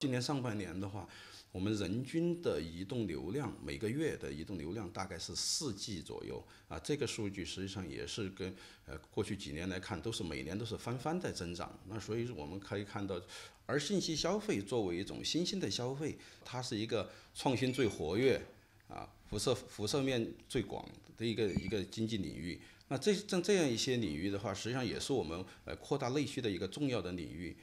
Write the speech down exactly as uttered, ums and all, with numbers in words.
今年上半年的话，我们人均的移动流量，每个月的移动流量大概是四 G 左右啊。这个数据实际上也是跟呃过去几年来看，都是每年都是翻番在增长。那所以我们可以看到，而信息消费作为一种新兴的消费，它是一个创新最活跃啊，辐射辐射面最广的一个一个经济领域。那这正这样一些领域的话，实际上也是我们呃扩大内需的一个重要的领域。